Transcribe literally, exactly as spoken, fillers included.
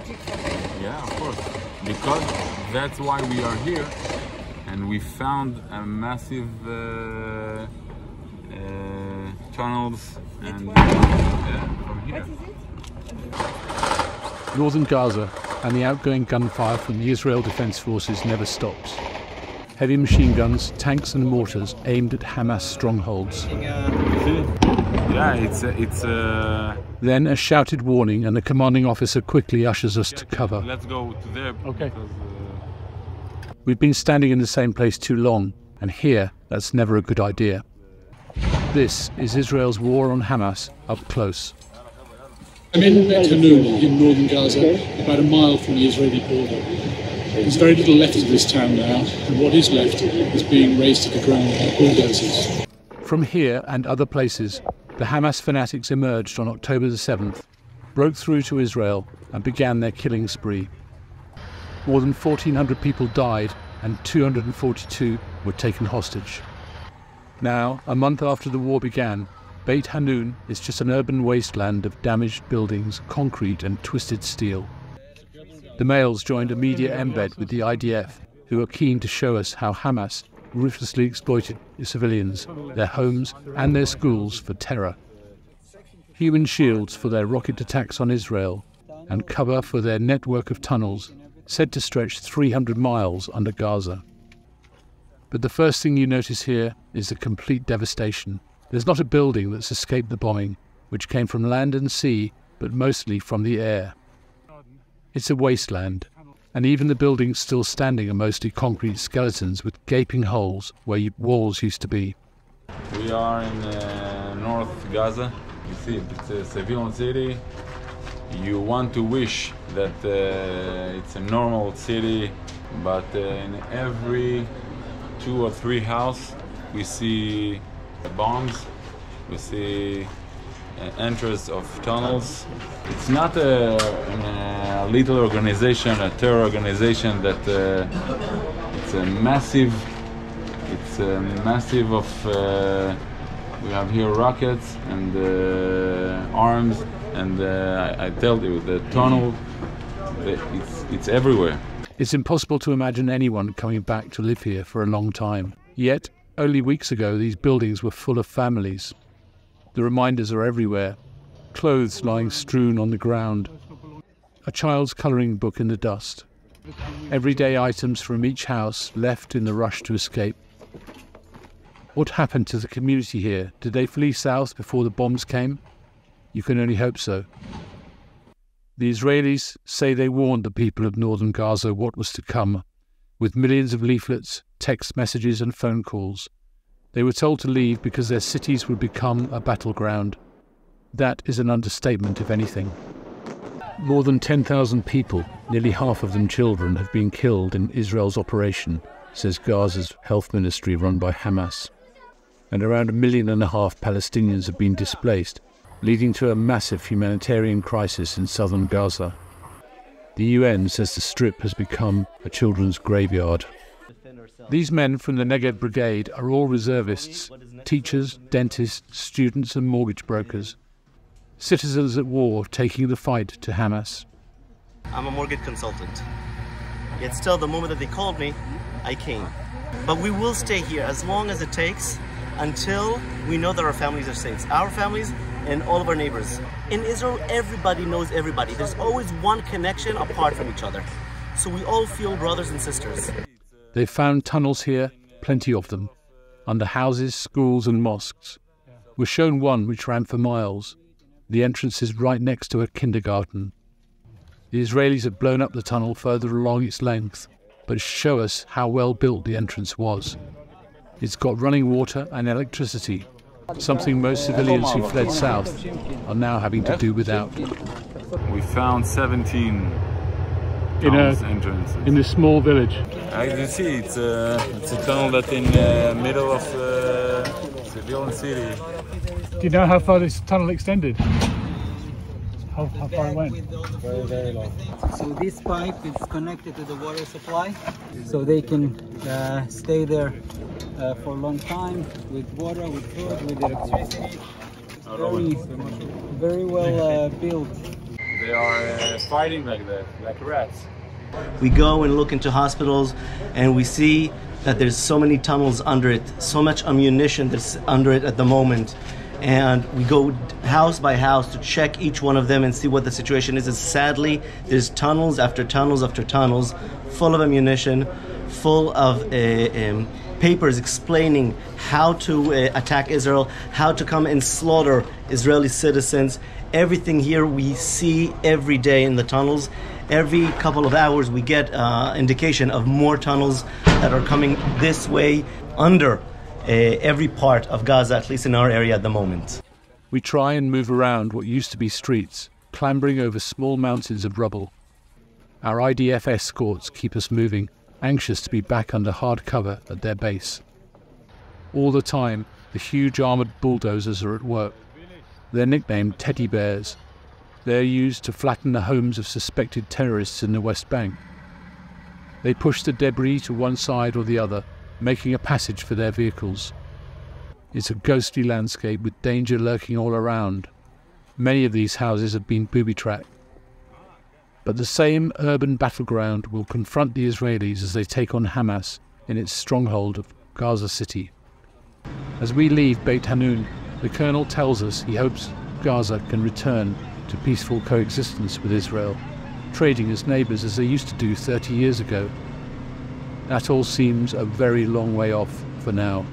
strategic for them. Yeah, of course. Because that's why we are here, and we found a massive uh, uh, channels. And, uh, from here. What is it? Northern Gaza and the outgoing gunfire from the Israel Defense Forces never stops. Heavy machine guns, tanks and mortars aimed at Hamas strongholds. Yeah, it's a, it's a... Then a shouted warning and the commanding officer quickly ushers us to cover. Let's go to there. Okay. Because, uh... we've been standing in the same place too long, and here, that's never a good idea. This is Israel's war on Hamas up close. I'm in Beit Hanoun in northern Gaza, about a mile from the Israeli border. There's very little left of this town now, and what is left is being razed to the ground by bulldozers. From here and other places, the Hamas fanatics emerged on October the seventh, broke through to Israel and began their killing spree. More than fourteen hundred people died and two hundred forty-two were taken hostage. Now, a month after the war began, Beit Hanoun is just an urban wasteland of damaged buildings, concrete and twisted steel. The males joined a media embed with the I D F, who are keen to show us how Hamas ruthlessly exploited civilians, their homes and their schools for terror. Human shields for their rocket attacks on Israel, and cover for their network of tunnels, said to stretch three hundred miles under Gaza. But the first thing you notice here is the complete devastation. There's not a building that's escaped the bombing, which came from land and sea, but mostly from the air. It's a wasteland, and even the buildings still standing are mostly concrete skeletons with gaping holes where walls used to be. We are in uh, North Gaza. You see, it's a civilian city. You want to wish that uh, it's a normal city, but uh, in every two or three houses we see bombs, we see entrance of tunnels. It's not a, a little organization, a terror organization. That uh, it's a massive. It's a massive of. Uh, we have here rockets and uh, arms, and uh, I, I tell you, the tunnel. It's it's everywhere. It's impossible to imagine anyone coming back to live here for a long time. Yet, only weeks ago, these buildings were full of families. The reminders are everywhere, clothes lying strewn on the ground, a child's colouring book in the dust, everyday items from each house left in the rush to escape. What happened to the community here? Did they flee south before the bombs came? You can only hope so. The Israelis say they warned the people of northern Gaza what was to come, with millions of leaflets, text messages and phone calls. They were told to leave because their cities would become a battleground. That is an understatement, if anything. More than ten thousand people, nearly half of them children, have been killed in Israel's operation, says Gaza's health ministry run by Hamas. And around a million and a half Palestinians have been displaced, leading to a massive humanitarian crisis in southern Gaza. The U N says the Strip has become a children's graveyard. These men from the Negev Brigade are all reservists, teachers, dentists, students and mortgage brokers. Citizens at war taking the fight to Hamas. I'm a mortgage consultant. Yet still, the moment that they called me, I came. But we will stay here as long as it takes until we know that our families are safe. Our families and all of our neighbors. In Israel, everybody knows everybody. There's always one connection apart from each other. So we all feel brothers and sisters. They've found tunnels here, plenty of them, under houses, schools and mosques. We're shown one which ran for miles. The entrance is right next to a kindergarten. The Israelis have blown up the tunnel further along its length, but show us how well built the entrance was. It's got running water and electricity, something most civilians who fled south are now having to do without. We found seventeen in a, in a small village. As you see, it's a, it's a tunnel that's in the middle of the civilian city. Do you know how far this tunnel extended? How, how far it went? Very, very long. So this pipe is connected to the water supply, so they can uh, stay there uh, for a long time with water, with food, with electricity. Very, very well uh, built. they are uh, fighting like that, like rats. We go and look into hospitals and we see that there's so many tunnels under it, so much ammunition that's under it at the moment. And we go house by house to check each one of them and see what the situation is. And sadly, there's tunnels after tunnels after tunnels full of ammunition, full of uh, um, papers explaining how to uh, attack Israel, how to come and slaughter Israeli citizens. Everything here we see every day in the tunnels. Every couple of hours we get uh, indication of more tunnels that are coming this way under uh, every part of Gaza, at least in our area at the moment. We try and move around what used to be streets, clambering over small mountains of rubble. Our I D F escorts keep us moving, anxious to be back under hard cover at their base. All the time, the huge armoured bulldozers are at work. They're nicknamed teddy bears. They're used to flatten the homes of suspected terrorists in the West Bank. They push the debris to one side or the other, making a passage for their vehicles. It's a ghostly landscape with danger lurking all around. Many of these houses have been booby-trapped. But the same urban battleground will confront the Israelis as they take on Hamas in its stronghold of Gaza City. As we leave Beit Hanoun, the colonel tells us he hopes Gaza can return to peaceful coexistence with Israel, trading as neighbours as they used to do thirty years ago. That all seems a very long way off for now.